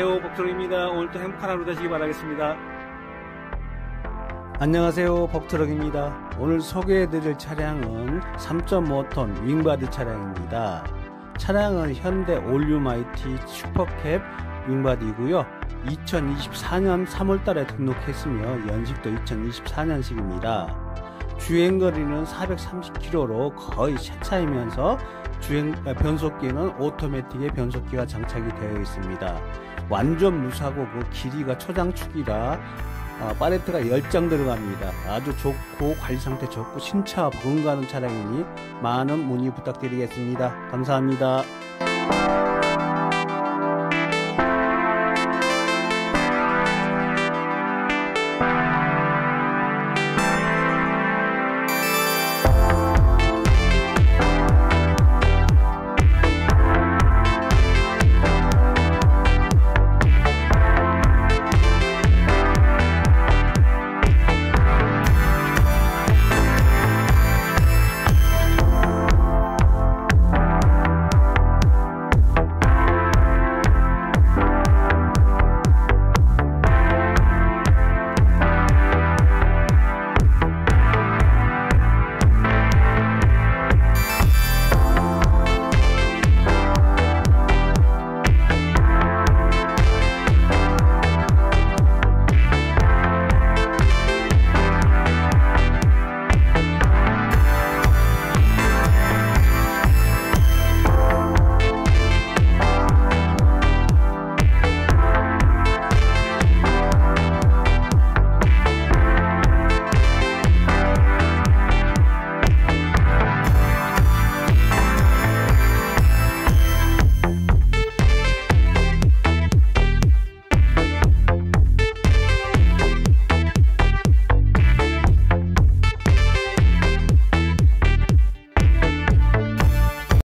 안녕하세요, 벅트럭입니다. 오늘도 행복한 하루 되시기 바라겠습니다. 안녕하세요, 벅트럭입니다. 오늘 소개해드릴 차량은 3.5톤 윙바디 차량입니다. 차량은 현대 올뉴 마이티 슈퍼캡 윙바디이고요. 2024년 3월달에 등록했으며 연식도 2024년식입니다. 주행거리는 430km로 거의 새 차이면서 변속기는 오토매틱의 변속기가 장착이 되어 있습니다. 완전 무사고 그 길이가 초장축이라 팔레트가 10장 들어갑니다. 아주 좋고 관리 상태 좋고 신차 버금가는 차량이니 많은 문의 부탁드리겠습니다. 감사합니다.